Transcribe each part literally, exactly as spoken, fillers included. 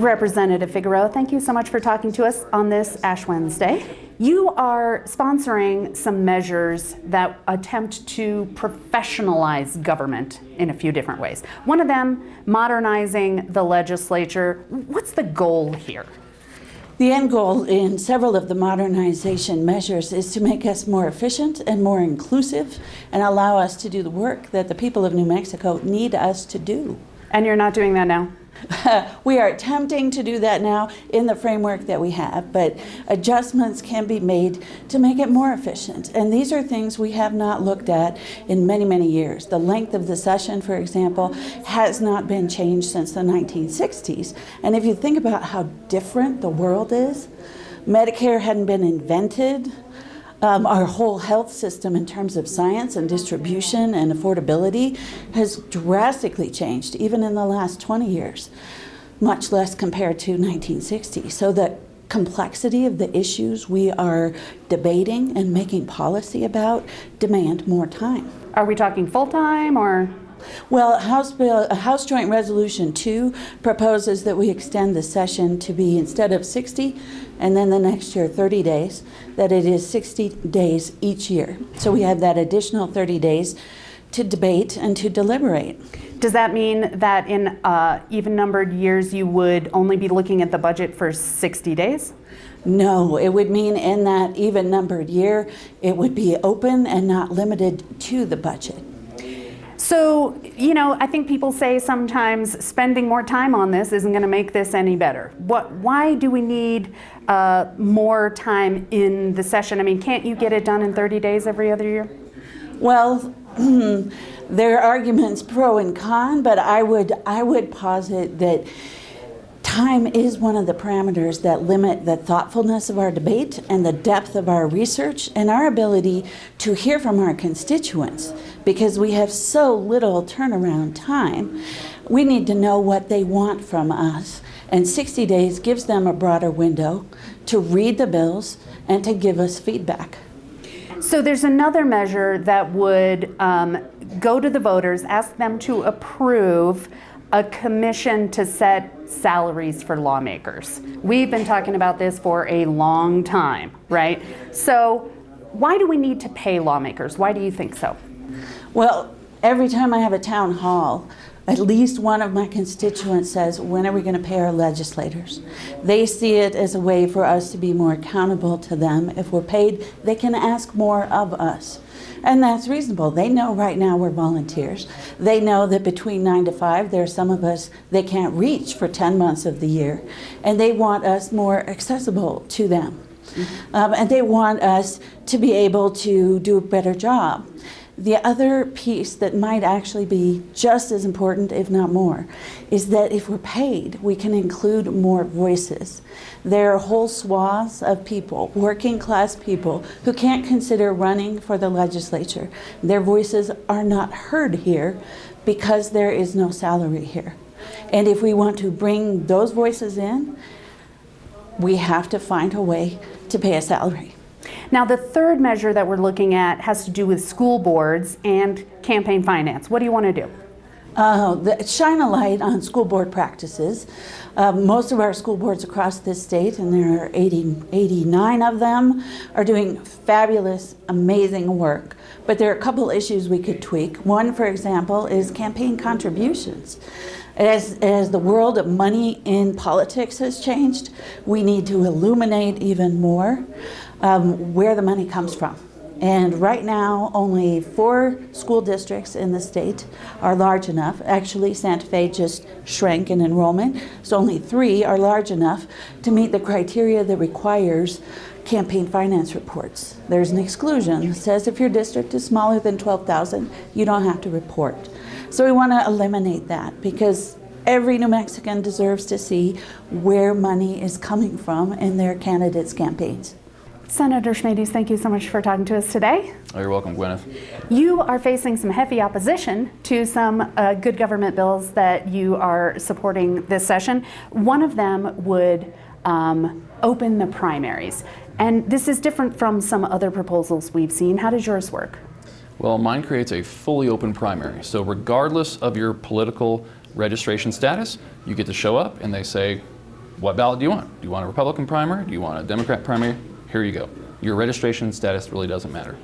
Representative Figueroa, thank you so much for talking to us on this Ash Wednesday. You are sponsoring some measures that attempt to professionalize government in a few different ways. One of them, modernizing the legislature. What's the goal here? The end goal in several of the modernization measures is to make us more efficient and more inclusive and allow us to do the work that the people of New Mexico need us to do. And you're not doing that now? We are attempting to do that now in the framework that we have, but adjustments can be made to make it more efficient. And these are things we have not looked at in many, many years. The length of the session, for example, has not been changed since the nineteen sixties. And if you think about how different the world is, Medicare hadn't been invented. Um, our whole health system in terms of science and distribution and affordability has drastically changed, even in the last twenty years, much less compared to nineteen sixty. So the complexity of the issues we are debating and making policy about demand more time. Are we talking full-time or? Well, House, Bill, House Joint Resolution two proposes that we extend the session to be, instead of sixty, and then the next year thirty days, that it is sixty days each year. So we have that additional thirty days to debate and to deliberate. Does that mean that in uh, even-numbered years you would only be looking at the budget for sixty days? No, it would mean in that even-numbered year it would be open and not limited to the budget. So, you know, I think people say sometimes spending more time on this isn't going to make this any better. What, why do we need uh, more time in the session? I mean, can't you get it done in thirty days every other year? Well, there are arguments pro and con, but I would, I would posit that time is one of the parameters that limit the thoughtfulness of our debate and the depth of our research and our ability to hear from our constituents, because we have so little turnaround time. We need to know what they want from us, and sixty days gives them a broader window to read the bills and to give us feedback. So there's another measure that would um, go to the voters, ask them to approve a commission to set salaries for lawmakers. We've been talking about this for a long time, right? So why do we need to pay lawmakers? Why do you think so? Well, every time I have a town hall, at least one of my constituents says, when are we going to pay our legislators? They see it as a way for us to be more accountable to them. If we're paid, they can ask more of us. And that's reasonable. They know right now we're volunteers. They know that between nine to five, there are some of us they can't reach for ten months of the year. And they want us more accessible to them. Mm-hmm. um, and they want us to be able to do a better job. The other piece that might actually be just as important, if not more, is that if we're paid, we can include more voices. There are whole swaths of people, working class people, who can't consider running for the legislature. Their voices are not heard here because there is no salary here. And if we want to bring those voices in, we have to find a way to pay a salary. Now, the third measure that we're looking at has to do with school boards and campaign finance. What do you want to do? Uh, the, shine a light on school board practices. Uh, most of our school boards across this state, and there are eighty, eighty-nine of them, are doing fabulous, amazing work. But there are a couple issues we could tweak. One, for example, is campaign contributions. As, as the world of money in politics has changed, we need to illuminate even more um, where the money comes from. And right now, only four school districts in the state are large enough. Actually, Santa Fe just shrank in enrollment, so only three are large enough to meet the criteria that requires campaign finance reports. There's an exclusion that says if your district is smaller than twelve thousand, you don't have to report. So we want to eliminate that, because every New Mexican deserves to see where money is coming from in their candidates' campaigns. Senator Schmedes, thank you so much for talking to us today. Oh, you're welcome, Gwyneth. You are facing some heavy opposition to some uh, good government bills that you are supporting this session. One of them would um, open the primaries. And this is different from some other proposals we've seen. How does yours work? Well, mine creates a fully open primary. So regardless of your political registration status, you get to show up and they say, what ballot do you want? Do you want a Republican primary? Do you want a Democrat primary? Here you go. Your registration status really doesn't matter.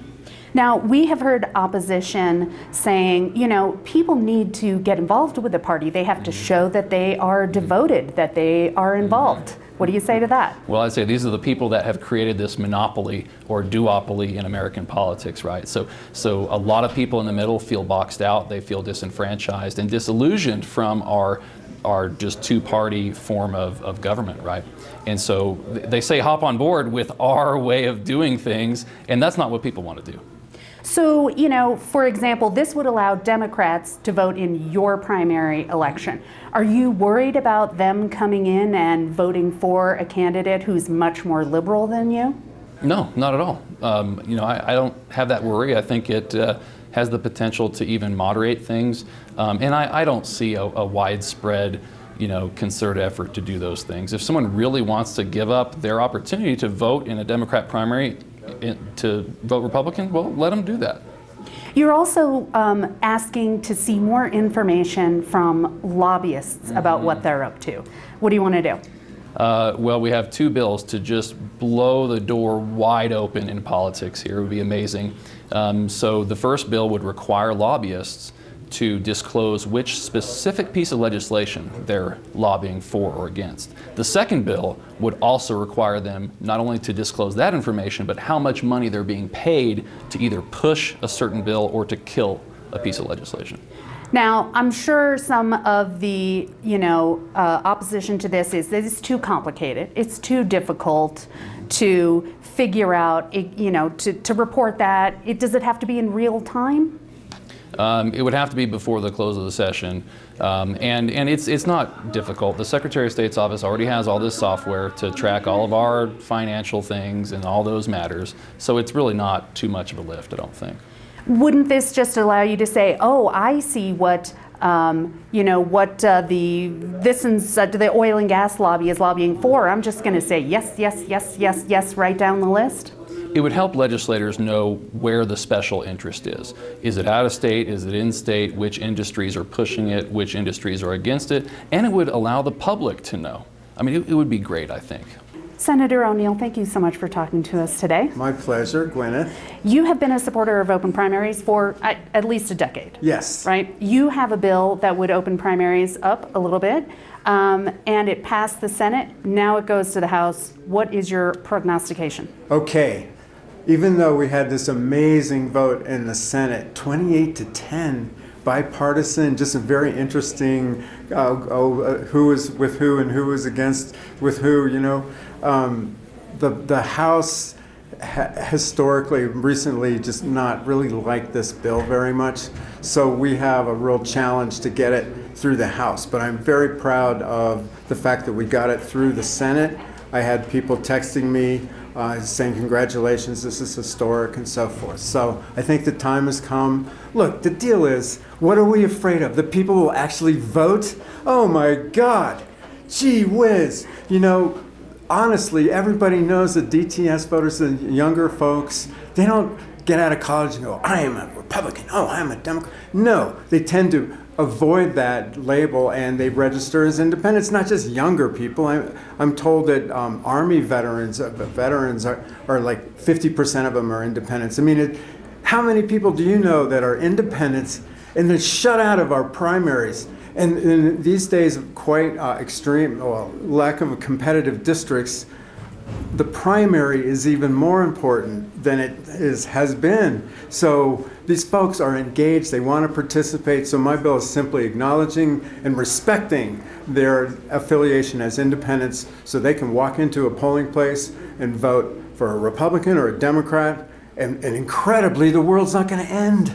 Now, we have heard opposition saying, you know, people need to get involved with the party. They have to show that they are devoted, that they are involved. What do you say to that? Well, I'd say these are the people that have created this monopoly or duopoly in American politics, right? So, so a lot of people in the middle feel boxed out. They feel disenfranchised and disillusioned from our are just two-party form of, of government, right? And so they say hop on board with our way of doing things, and that's not what people want to do. So, you know, for example, this would allow Democrats to vote in your primary election. Are you worried about them coming in and voting for a candidate who's much more liberal than you? No, not at all. Um, you know, I, I don't have that worry. I think it uh, has the potential to even moderate things. Um, and I, I don't see a, a widespread, you know, concerted effort to do those things. If someone really wants to give up their opportunity to vote in a Democrat primary in, to vote Republican, well, let them do that. You're also um, asking to see more information from lobbyists mm-hmm. about what they're up to. What do you want to do? Uh, well, we have two bills to just blow the door wide open in politics here. It would be amazing. Um, so the first bill would require lobbyists to disclose which specific piece of legislation they're lobbying for or against. The second bill would also require them not only to disclose that information, but how much money they're being paid to either push a certain bill or to kill a piece of legislation. Now, I'm sure some of the, you know, uh, opposition to this is that it's too complicated. It's too difficult to figure out, you know, to, to report that. It, does it have to be in real time? Um, it would have to be before the close of the session. Um, and and it's, it's not difficult. The Secretary of State's office already has all this software to track all of our financial things and all those matters. So it's really not too much of a lift, I don't think. Wouldn't this just allow you to say, oh, I see what, um, you know, what uh, the this and uh, the oil and gas lobby is lobbying for? I'm just going to say yes, yes, yes, yes, yes, right down the list. It would help legislators know where the special interest is. Is it out of state? Is it in state? Which industries are pushing it? Which industries are against it? And it would allow the public to know. I mean, it, it would be great, I think. Senator O'Neill, thank you so much for talking to us today. My pleasure, Gwyneth. You have been a supporter of open primaries for at, at least a decade. Yes. Right? You have a bill that would open primaries up a little bit, um, and it passed the Senate. Now it goes to the House. What is your prognostication? Okay. Even though we had this amazing vote in the Senate, twenty-eight to ten, bipartisan, just a very interesting uh, uh, who was with who and who was against with who, you know. Um, the, the House ha historically, recently, just not really liked this bill very much. So we have a real challenge to get it through the House. But I'm very proud of the fact that we got it through the Senate. I had people texting me Uh, saying congratulations, this is historic, and so forth. So I think the time has come. Look, the deal is, what are we afraid of? The people will actually vote? Oh my God, gee whiz. You know, honestly, everybody knows that D T S voters, the younger folks, they don't get out of college and go, I am a Republican, oh, I am a Democrat. No, they tend to avoid that label and they register as independents, not just younger people. I'm, I'm told that um, Army veterans uh, veterans are, are like fifty percent of them are independents. I mean, it, how many people do you know that are independents and they're shut out of our primaries? And, and these days of quite uh, extreme well, lack of competitive districts, the primary is even more important than it is, has been. So these folks are engaged, they want to participate, so my bill is simply acknowledging and respecting their affiliation as independents so they can walk into a polling place and vote for a Republican or a Democrat, and, and incredibly, the world's not going to end.